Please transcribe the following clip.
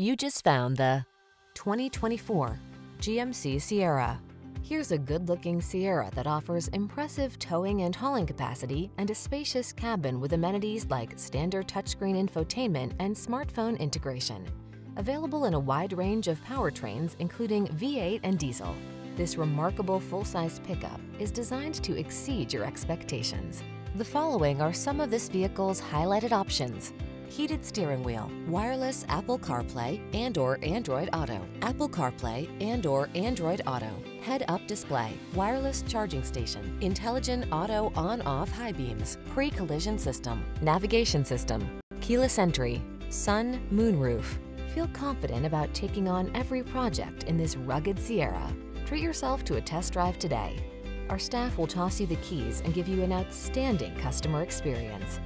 You just found the 2024 GMC Sierra. Here's a good-looking Sierra that offers impressive towing and hauling capacity and a spacious cabin with amenities like standard touchscreen infotainment and smartphone integration. Available in a wide range of powertrains, including V8 and diesel, this remarkable full-size pickup is designed to exceed your expectations. The following are some of this vehicle's highlighted options: heated steering wheel, wireless Apple CarPlay and/or Android Auto, Apple CarPlay and/or Android Auto, head-up display, wireless charging station, intelligent auto on-off high beams, pre-collision system, navigation system, keyless entry, sun, moon roof. Feel confident about taking on every project in this rugged Sierra. Treat yourself to a test drive today. Our staff will toss you the keys and give you an outstanding customer experience.